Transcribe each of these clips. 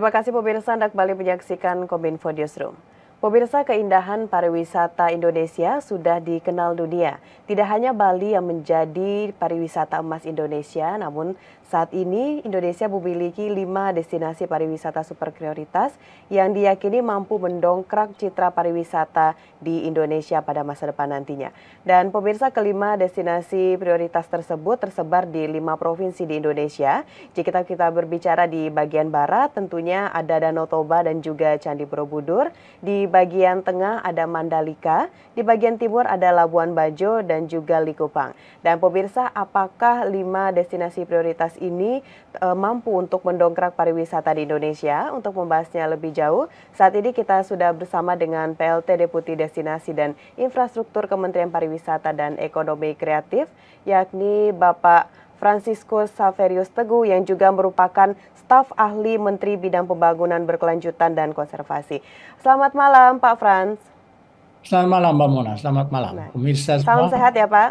Terima kasih pemirsa Anda kembali menyaksikan Kominfo Newsroom. Pemirsa, keindahan pariwisata Indonesia sudah dikenal dunia. Tidak hanya Bali yang menjadi pariwisata emas Indonesia, namun saat ini Indonesia memiliki 5 destinasi pariwisata super prioritas yang diyakini mampu mendongkrak citra pariwisata di Indonesia pada masa depan nantinya. Dan pemirsa, kelima destinasi prioritas tersebut tersebar di 5 provinsi di Indonesia. Jika kita berbicara di bagian barat, tentunya ada Danau Toba dan juga Candi Borobudur. Di bagian tengah ada Mandalika, di bagian timur ada Labuan Bajo dan juga Likupang. Dan pemirsa, apakah 5 destinasi prioritas ini mampu untuk mendongkrak pariwisata di Indonesia? Untuk membahasnya lebih jauh, saat ini kita sudah bersama dengan PLT Deputi Destinasi dan Infrastruktur Kementerian Pariwisata dan Ekonomi Kreatif, yakni Bapak Francisco Saverius Teguh yang juga merupakan staf ahli Menteri Bidang Pembangunan Berkelanjutan dan Konservasi. Selamat malam Pak Frans. Selamat malam Mbak Mona, selamat malam. Nah, pemirsa semua. Salam sehat ya Pak.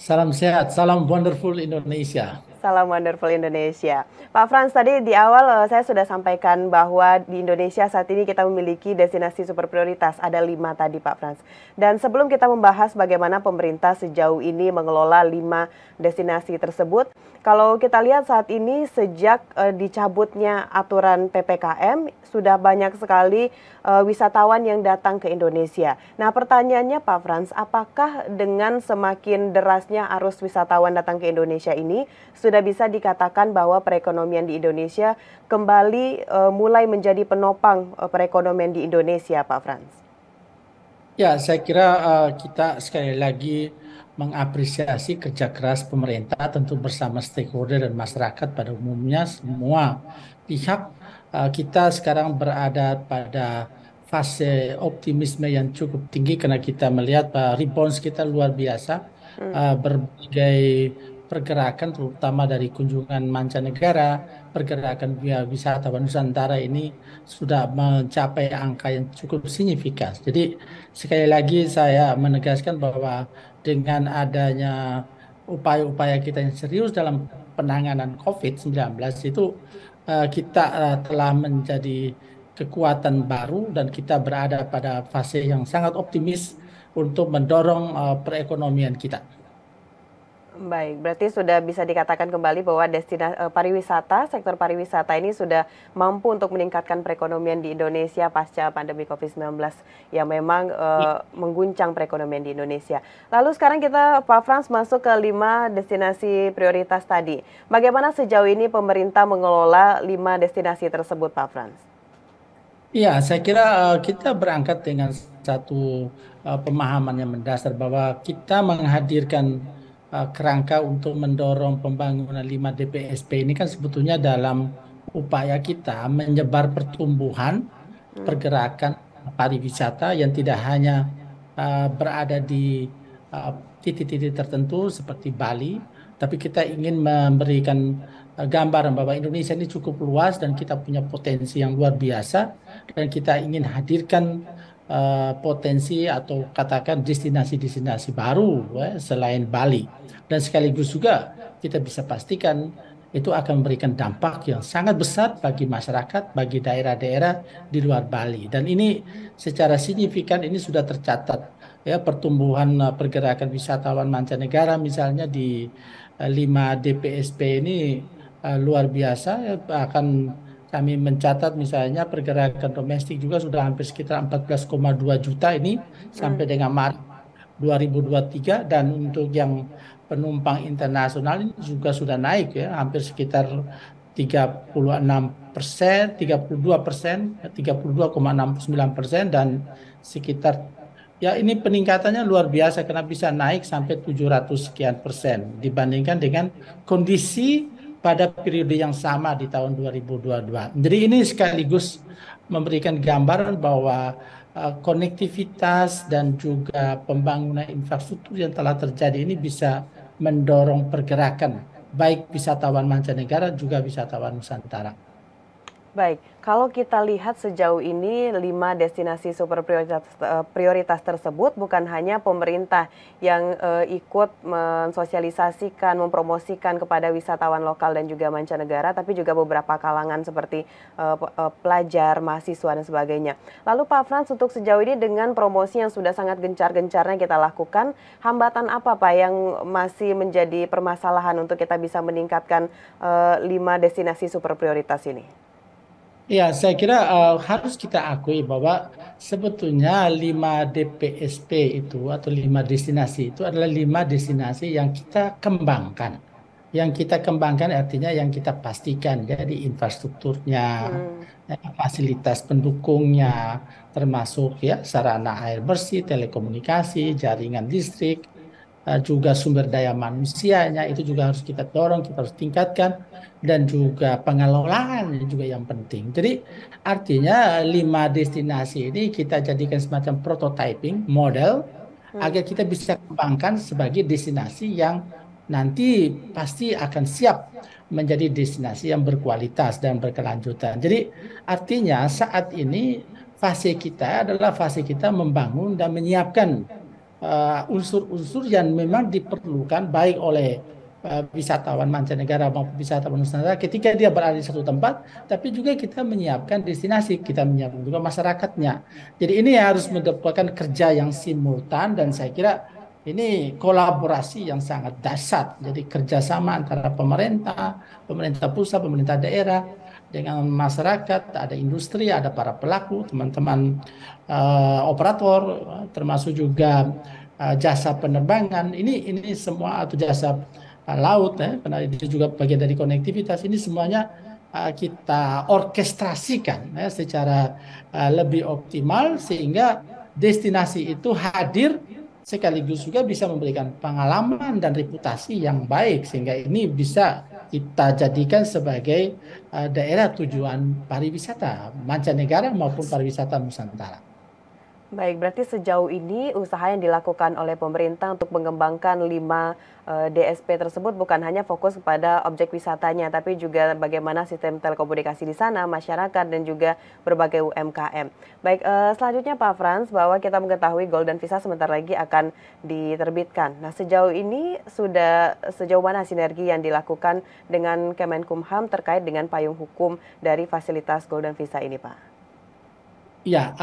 Salam sehat, salam wonderful Indonesia. Salam wonderful Indonesia. Pak Frans, tadi di awal saya sudah sampaikan bahwa di Indonesia saat ini kita memiliki destinasi super prioritas, ada 5 tadi Pak Frans. Dan sebelum kita membahas bagaimana pemerintah sejauh ini mengelola 5 destinasi tersebut, kalau kita lihat saat ini sejak dicabutnya aturan PPKM, sudah banyak sekali wisatawan yang datang ke Indonesia. Nah pertanyaannya Pak Frans, apakah dengan semakin derasnya arus wisatawan datang ke Indonesia ini, sudah bisa dikatakan bahwa perekonomian di Indonesia kembali mulai menjadi penopang perekonomian di Indonesia, Pak Frans? Ya, saya kira kita sekali lagi mengapresiasi kerja keras pemerintah tentu bersama stakeholder dan masyarakat pada umumnya semua pihak. Kita sekarang berada pada fase optimisme yang cukup tinggi karena kita melihat response kita luar biasa, berbagai pergerakan terutama dari kunjungan mancanegara, pergerakan wisatawan Nusantara ini sudah mencapai angka yang cukup signifikan. Jadi sekali lagi saya menegaskan bahwa dengan adanya upaya-upaya kita yang serius dalam penanganan COVID-19 itu kita telah menjadi kekuatan baru dan kita berada pada fase yang sangat optimis untuk mendorong perekonomian kita. Baik, berarti sudah bisa dikatakan kembali bahwa sektor pariwisata ini sudah mampu untuk meningkatkan perekonomian di Indonesia pasca pandemi COVID-19 yang memang mengguncang perekonomian di Indonesia. Lalu sekarang kita, Pak Frans, masuk ke 5 destinasi prioritas tadi. Bagaimana sejauh ini pemerintah mengelola 5 destinasi tersebut, Pak Frans? Iya, saya kira kita berangkat dengan satu pemahaman yang mendasar bahwa kita menghadirkan kerangka untuk mendorong pembangunan 5 DPSP ini kan sebetulnya dalam upaya kita menyebar pertumbuhan pergerakan pariwisata yang tidak hanya berada di titik-titik tertentu seperti Bali, tapi kita ingin memberikan gambaran bahwa Indonesia ini cukup luas dan kita punya potensi yang luar biasa dan kita ingin hadirkan potensi atau katakan destinasi-destinasi baru selain Bali, dan sekaligus juga kita bisa pastikan itu akan memberikan dampak yang sangat besar bagi masyarakat, bagi daerah-daerah di luar Bali, dan ini secara signifikan ini sudah tercatat ya pertumbuhan pergerakan wisatawan mancanegara misalnya di 5 DPSP ini luar biasa ya, akan kami mencatat misalnya pergerakan domestik juga sudah hampir sekitar 14,2 juta ini sampai dengan Maret 2023, dan untuk yang penumpang internasional ini juga sudah naik ya hampir sekitar 32,69%, dan sekitar ya ini peningkatannya luar biasa karena bisa naik sampai 700 sekian % dibandingkan dengan kondisi pada periode yang sama di tahun 2022. Jadi ini sekaligus memberikan gambaran bahwa konektivitas dan juga pembangunan infrastruktur yang telah terjadi ini bisa mendorong pergerakan baik wisatawan mancanegara juga wisatawan Nusantara. Baik, kalau kita lihat sejauh ini 5 destinasi super prioritas tersebut bukan hanya pemerintah yang ikut mensosialisasikan, mempromosikan kepada wisatawan lokal dan juga mancanegara, tapi juga beberapa kalangan seperti pelajar, mahasiswa dan sebagainya. Lalu Pak Frans, untuk sejauh ini dengan promosi yang sudah sangat gencar-gencarnya kita lakukan, hambatan apa Pak yang masih menjadi permasalahan untuk kita bisa meningkatkan 5 destinasi super prioritas ini? Ya, saya kira harus kita akui bahwa sebetulnya 5 DPSP itu atau 5 destinasi itu adalah 5 destinasi yang kita kembangkan. Yang kita kembangkan artinya yang kita pastikan, jadi infrastrukturnya, fasilitas pendukungnya, termasuk ya sarana air bersih, telekomunikasi, jaringan listrik, juga sumber daya manusianya itu juga harus kita dorong, kita harus tingkatkan, dan juga pengelolaan juga yang penting. Jadi artinya 5 destinasi ini kita jadikan semacam prototyping model agar kita bisa kembangkan sebagai destinasi yang nanti pasti akan siap menjadi destinasi yang berkualitas dan berkelanjutan. Jadi artinya saat ini fase kita adalah fase kita membangun dan menyiapkan unsur-unsur yang memang diperlukan baik oleh wisatawan mancanegara maupun wisatawan nusantara ketika dia berada di satu tempat, tapi juga kita menyiapkan destinasi, kita menyiapkan juga masyarakatnya. Jadi ini harus mendapatkan kerja yang simultan, dan saya kira ini kolaborasi yang sangat dasar. Jadi kerjasama antara pemerintah pusat, pemerintah daerah, dengan masyarakat, ada industri, ada para pelaku, teman-teman operator, termasuk juga jasa penerbangan. Ini semua, atau jasa laut, karena itu juga bagian dari konektivitas. Ini semuanya kita orkestrasikan secara lebih optimal sehingga destinasi itu hadir sekaligus juga bisa memberikan pengalaman dan reputasi yang baik, sehingga ini bisa kita jadikan sebagai daerah tujuan pariwisata mancanegara maupun pariwisata Nusantara. Baik, berarti sejauh ini usaha yang dilakukan oleh pemerintah untuk mengembangkan 5 DSP tersebut bukan hanya fokus kepada objek wisatanya, tapi juga bagaimana sistem telekomunikasi di sana, masyarakat, dan juga berbagai UMKM. Baik, selanjutnya Pak Frans, bahwa kita mengetahui Golden Visa sebentar lagi akan diterbitkan. Nah, sejauh ini sudah sejauh mana sinergi yang dilakukan dengan Kemenkumham terkait dengan payung hukum dari fasilitas Golden Visa ini, Pak? Ya,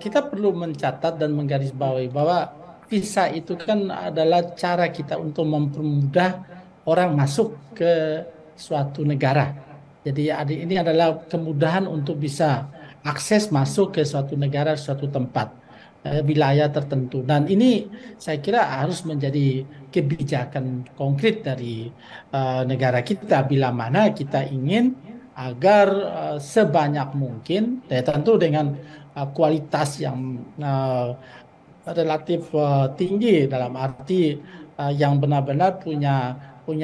kita perlu mencatat dan menggarisbawahi bahwa visa itu kan adalah cara kita untuk mempermudah orang masuk ke suatu negara. Jadi ini adalah kemudahan untuk bisa akses masuk ke suatu negara, suatu tempat, wilayah tertentu. Dan ini saya kira harus menjadi kebijakan konkret dari negara kita bila mana kita ingin agar sebanyak mungkin, ya tentu dengan kualitas yang relatif tinggi, dalam arti yang benar-benar punya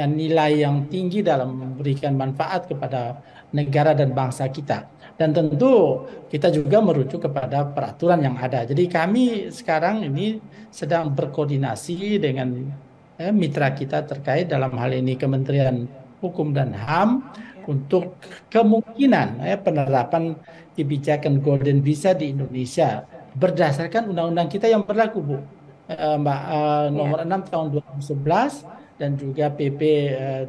nilai yang tinggi dalam memberikan manfaat kepada negara dan bangsa kita. Dan tentu kita juga merujuk kepada peraturan yang ada. Jadi kami sekarang ini sedang berkoordinasi dengan mitra kita terkait, dalam hal ini Kementerian Hukum dan HAM, untuk kemungkinan penerapan kebijakan Golden Visa di Indonesia berdasarkan undang-undang kita yang berlaku, Bu Mbak, nomor 6 tahun 2011, dan juga PP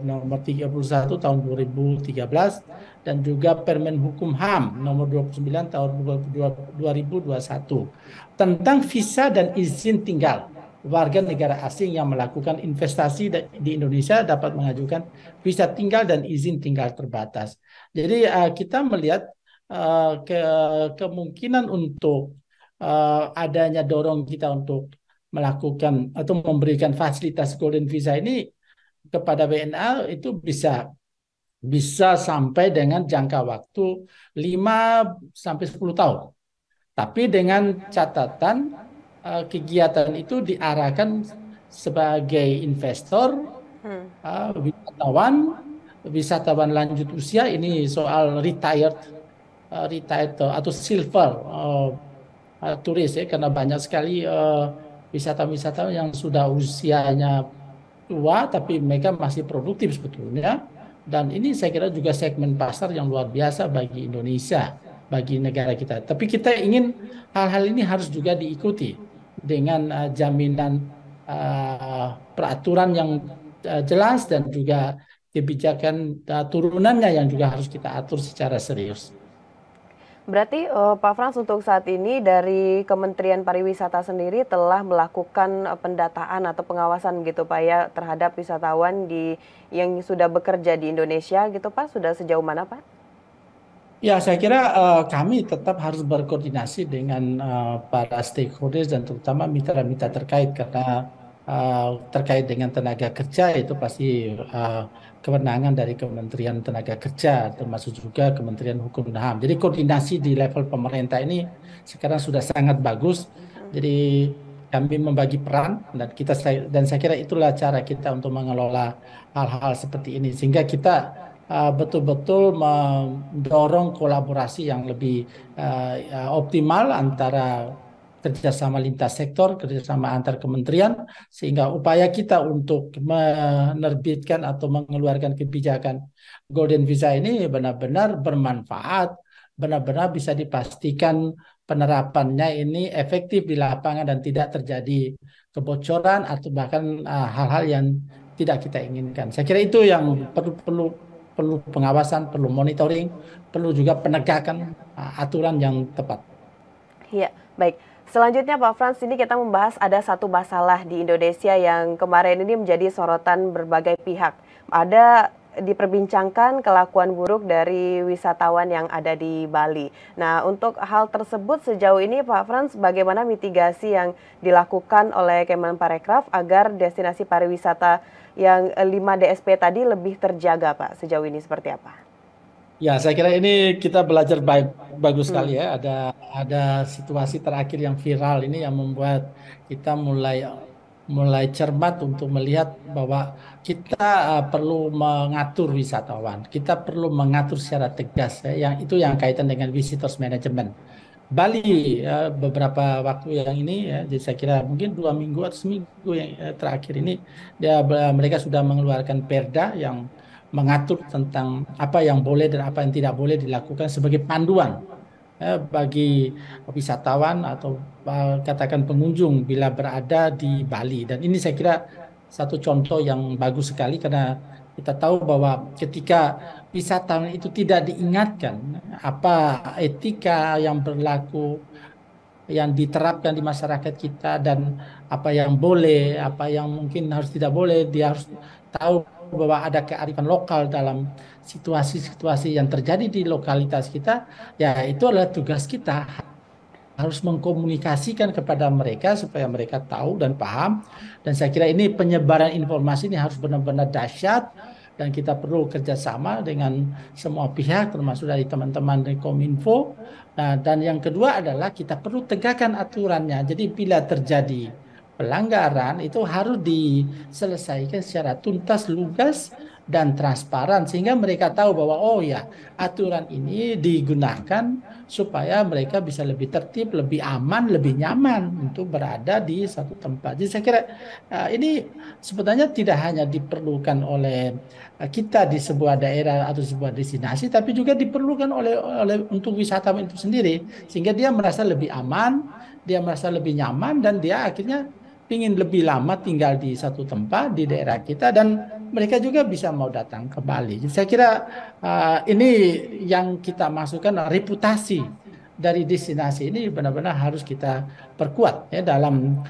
nomor 31 tahun 2013, dan juga Permen Hukum HAM nomor 29 tahun 2021 tentang visa dan izin tinggal warga negara asing yang melakukan investasi di Indonesia dapat mengajukan visa tinggal dan izin tinggal terbatas. Jadi kita melihat kemungkinan untuk adanya dorong kita untuk melakukan atau memberikan fasilitas Golden Visa ini kepada WNA itu bisa sampai dengan jangka waktu 5 sampai 10 tahun. Tapi dengan catatan kegiatan itu diarahkan sebagai investor, wisatawan lanjut usia, ini soal retired atau silver turis, ya, karena banyak sekali wisatawan-wisatawan yang sudah usianya tua tapi mereka masih produktif sebetulnya, Dan ini saya kira juga segmen pasar yang luar biasa bagi Indonesia, bagi negara kita. Tapi kita ingin hal-hal ini harus juga diikuti dengan jaminan peraturan yang jelas dan juga kebijakan turunannya yang juga harus kita atur secara serius. Berarti Pak Frans, untuk saat ini dari Kementerian Pariwisata sendiri telah melakukan pendataan atau pengawasan gitu Pak ya terhadap wisatawan yang sudah bekerja di Indonesia gitu Pak, sudah sejauh mana Pak? Ya, saya kira kami tetap harus berkoordinasi dengan para stakeholders dan terutama mitra-mitra terkait, karena terkait dengan tenaga kerja itu pasti kewenangan dari Kementerian Tenaga Kerja, termasuk juga Kementerian Hukum dan HAM. Jadi koordinasi di level pemerintah ini sekarang sudah sangat bagus. Jadi kami membagi peran dan saya kira itulah cara kita untuk mengelola hal-hal seperti ini, sehingga kita betul-betul mendorong kolaborasi yang lebih optimal antara kerjasama lintas sektor, kerjasama antar kementerian, sehingga upaya kita untuk menerbitkan atau mengeluarkan kebijakan Golden Visa ini benar-benar bermanfaat, benar-benar bisa dipastikan penerapannya ini efektif di lapangan dan tidak terjadi kebocoran atau bahkan hal-hal yang tidak kita inginkan. Saya kira itu yang perlu pengawasan, perlu monitoring, perlu juga penegakan aturan yang tepat. Iya, baik. Selanjutnya Pak Frans, ini kita membahas ada satu masalah di Indonesia yang kemarin ini menjadi sorotan berbagai pihak. Ada diperbincangkan kelakuan buruk dari wisatawan yang ada di Bali. Nah, untuk hal tersebut sejauh ini Pak Frans, bagaimana mitigasi yang dilakukan oleh Kemenparekraf agar destinasi pariwisata yang 5 DSP tadi lebih terjaga Pak? Sejauh ini seperti apa? Ya, saya kira ini kita belajar bagus sekali ya. Ada situasi terakhir yang viral ini yang membuat kita mulai cermat untuk melihat bahwa kita perlu mengatur wisatawan. Kita perlu mengatur secara tegas ya, yang kaitan dengan visitors management. Bali beberapa waktu yang ini ya, jadi saya kira mungkin 2 minggu atau seminggu yang terakhir ini mereka sudah mengeluarkan perda yang mengatur tentang apa yang boleh dan apa yang tidak boleh dilakukan sebagai panduan bagi wisatawan atau katakan pengunjung bila berada di Bali. Dan ini saya kira satu contoh yang bagus sekali, karena kita tahu bahwa ketika wisatawan itu tidak diingatkan apa etika yang berlaku, yang diterapkan di masyarakat kita, dan apa yang boleh, apa yang mungkin harus tidak boleh, dia harus tahu bahwa ada kearifan lokal dalam situasi-situasi yang terjadi di lokalitas kita, ya itu adalah tugas kita. Harus mengkomunikasikan kepada mereka supaya mereka tahu dan paham. Dan saya kira ini penyebaran informasi ini harus benar-benar dahsyat, dan kita perlu kerjasama dengan semua pihak, termasuk dari teman-teman dari Kominfo. Nah, dan yang kedua adalah kita perlu tegakkan aturannya. Jadi bila terjadi pelanggaran itu harus diselesaikan secara tuntas, lugas, dan transparan, sehingga mereka tahu bahwa oh ya, aturan ini digunakan supaya mereka bisa lebih tertib, lebih aman, lebih nyaman untuk berada di satu tempat. Jadi saya kira ini sebetulnya tidak hanya diperlukan oleh kita di sebuah daerah atau sebuah destinasi, tapi juga diperlukan oleh untuk wisatawan itu sendiri, sehingga dia merasa lebih aman, dia merasa lebih nyaman, dan dia akhirnya ingin lebih lama tinggal di satu tempat di daerah kita, dan mereka juga bisa mau datang ke Bali. Saya kira ini yang kita masukkan, reputasi dari destinasi ini benar-benar harus kita perkuat ya, dalam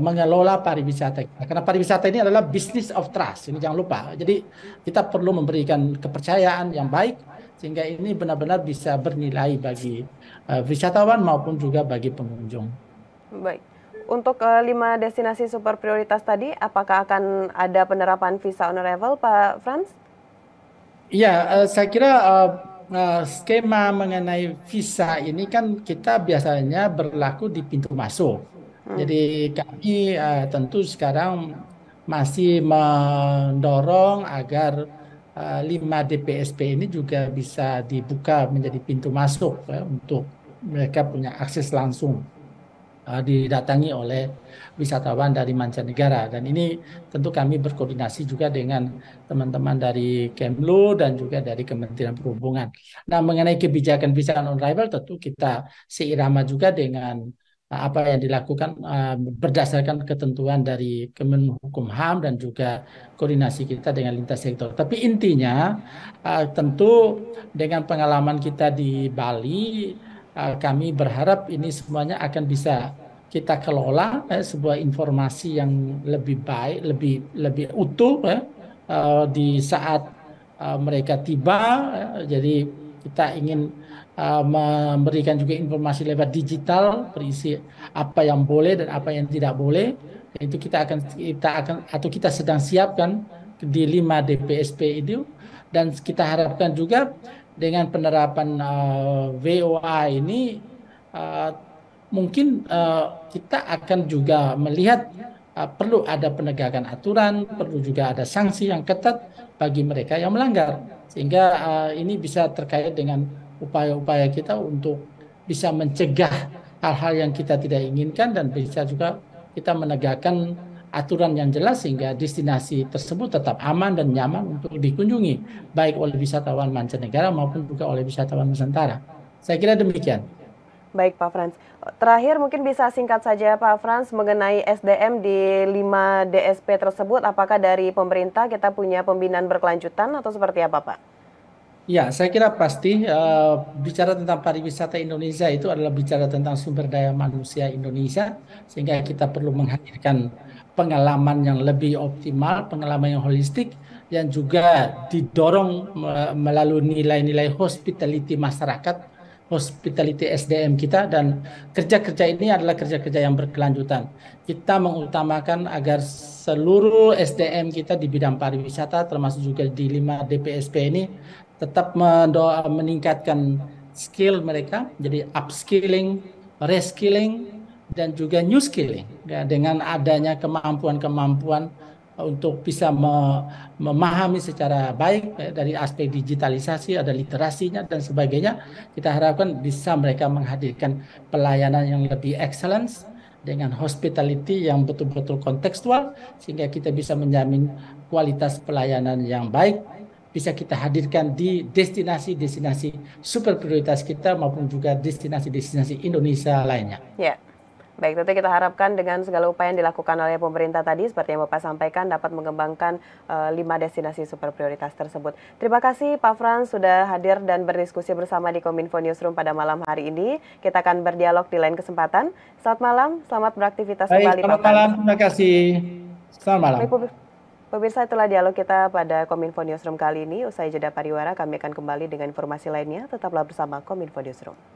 mengelola pariwisata. Karena pariwisata ini adalah business of trust, ini jangan lupa. Jadi kita perlu memberikan kepercayaan yang baik, sehingga ini benar-benar bisa bernilai bagi wisatawan maupun juga bagi pengunjung. Baik. Untuk 5 destinasi super prioritas tadi, apakah akan ada penerapan visa on arrival, Pak Frans? Ya, saya kira skema mengenai visa ini kan kita biasanya berlaku di pintu masuk. Jadi kami tentu sekarang masih mendorong agar 5 DPSP ini juga bisa dibuka menjadi pintu masuk ya, untuk mereka punya akses langsung didatangi oleh wisatawan dari mancanegara. Dan ini tentu kami berkoordinasi juga dengan teman-teman dari KEMLU dan juga dari Kementerian Perhubungan. Nah, mengenai kebijakan visa on arrival tentu kita seirama juga dengan apa yang dilakukan berdasarkan ketentuan dari Kemenkumham dan juga koordinasi kita dengan lintas sektor. Tapi intinya tentu dengan pengalaman kita di Bali, kami berharap ini semuanya akan bisa kita kelola sebuah informasi yang lebih baik, lebih utuh di saat mereka tiba. Jadi kita ingin memberikan juga informasi lewat digital berisi apa yang boleh dan apa yang tidak boleh. Itu kita sedang siapkan di 5 DPSP itu, dan kita harapkan juga dengan penerapan VOA ini mungkin kita akan juga melihat perlu ada penegakan aturan, perlu juga ada sanksi yang ketat bagi mereka yang melanggar, sehingga ini bisa terkait dengan upaya-upaya kita untuk bisa mencegah hal-hal yang kita tidak inginkan, dan bisa juga kita menegakkan aturan yang jelas sehingga destinasi tersebut tetap aman dan nyaman untuk dikunjungi, baik oleh wisatawan mancanegara maupun juga oleh wisatawan Nusantara. Saya kira demikian. Baik Pak Frans, terakhir mungkin bisa singkat saja Pak Frans mengenai SDM di 5 DSP tersebut, apakah dari pemerintah kita punya pembinaan berkelanjutan atau seperti apa Pak? Ya, saya kira pasti bicara tentang pariwisata Indonesia itu adalah bicara tentang sumber daya manusia Indonesia, sehingga kita perlu menghadirkan pengalaman yang lebih optimal, pengalaman yang holistik, yang juga didorong melalui nilai-nilai hospitality masyarakat, hospitality SDM kita, dan kerja-kerja ini adalah kerja-kerja yang berkelanjutan. Kita mengutamakan agar seluruh SDM kita di bidang pariwisata, termasuk juga di 5 DPSP ini, tetap meningkatkan skill mereka, jadi upskilling, reskilling, dan juga new skilling, ya, dengan adanya kemampuan-kemampuan untuk bisa memahami secara baik, ya, dari aspek digitalisasi, ada literasinya dan sebagainya. Kita harapkan bisa mereka menghadirkan pelayanan yang lebih excellence dengan hospitality yang betul-betul kontekstual, sehingga kita bisa menjamin kualitas pelayanan yang baik bisa kita hadirkan di destinasi-destinasi super prioritas kita maupun juga destinasi-destinasi Indonesia lainnya. Ya, baik, tentu kita harapkan dengan segala upaya yang dilakukan oleh pemerintah tadi seperti yang Bapak sampaikan dapat mengembangkan 5 destinasi super prioritas tersebut. Terima kasih Pak Frans sudah hadir dan berdiskusi bersama di Kominfo Newsroom pada malam hari ini. Kita akan berdialog di lain kesempatan. Selamat malam, selamat beraktivitas kembali Pak Frans. Selamat malam, terima kasih. Selamat malam. Pemirsa, itulah dialog kita pada Kominfo Newsroom kali ini. Usai jeda pariwara, kami akan kembali dengan informasi lainnya. Tetaplah bersama Kominfo Newsroom.